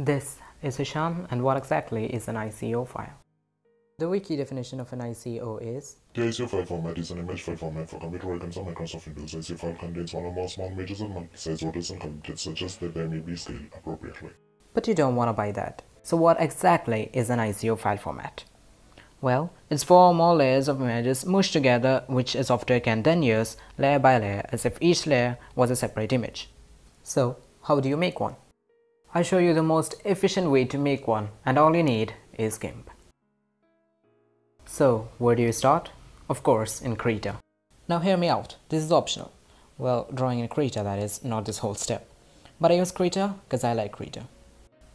This is Hisham, and what exactly is an ICO file? The wiki definition of an ICO is: the ICO file format is an image file format for computer icons on Microsoft Windows. ICO file contains one or more small images and multi-size orders and components, such as that they may be scaled appropriately. But you don't want to buy that. So what exactly is an ICO file format? Well, it's four or more layers of images mushed together, which a software can then use layer by layer, as if each layer was a separate image. So, how do you make one? I'll show you the most efficient way to make one, and all you need is GIMP. So, where do you start? Of course, in Krita. Now hear me out, this is optional. Well, drawing in Krita, that is, not this whole step. But I use Krita because I like Krita.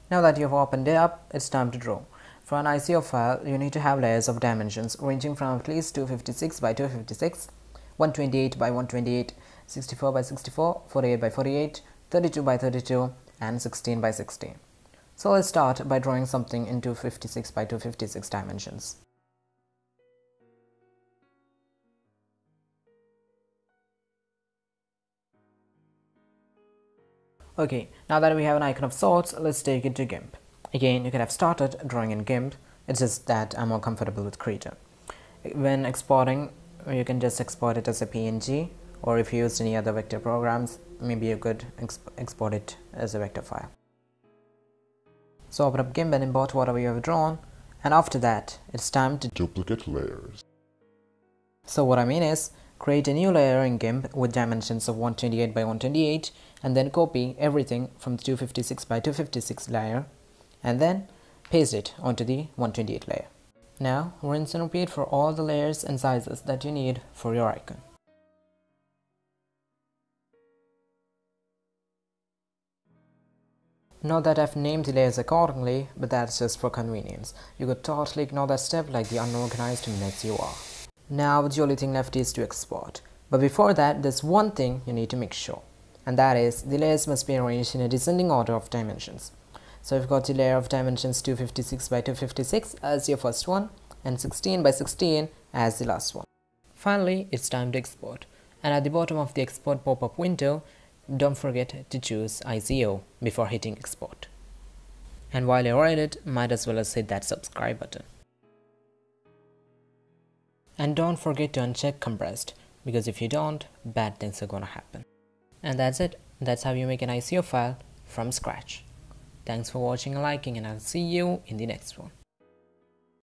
Now that you've opened it up, it's time to draw. For an ICO file, you need to have layers of dimensions ranging from at least 256 by 256, 128 by 128, 64 by 64, 48 by 48, 32 by 32, and 16 by 16. So let's start by drawing something in 256 by 256 dimensions. Okay, now that we have an icon of sorts, let's take it to GIMP. Again, you could have started drawing in GIMP, it's just that I'm more comfortable with Krita. When exporting, you can just export it as a PNG, or if you used any other vector programs, maybe you could export it as a vector file. So open up GIMP and import whatever you have drawn, and after that, it's time to duplicate layers. So what I mean is, create a new layer in GIMP with dimensions of 128 by 128 and then copy everything from the 256 by 256 layer and then paste it onto the 128 layer. Now rinse and repeat for all the layers and sizes that you need for your icon. Note that I've named the layers accordingly, but that's just for convenience. You could totally ignore that step like the unorganized minutes you are. Now the only thing left is to export, but before that there's one thing you need to make sure, and that is the layers must be arranged in a descending order of dimensions. So you've got the layer of dimensions 256 by 256 as your first one and 16 by 16 as the last one. Finally, it's time to export, and at the bottom of the export pop-up window, don't forget to choose ICO before hitting export. And while you're at it, might as well as hit that subscribe button. And don't forget to uncheck compressed, because if you don't, bad things are gonna happen. And that's it. That's how you make an ICO file from scratch. Thanks for watching and liking, and I'll see you in the next one.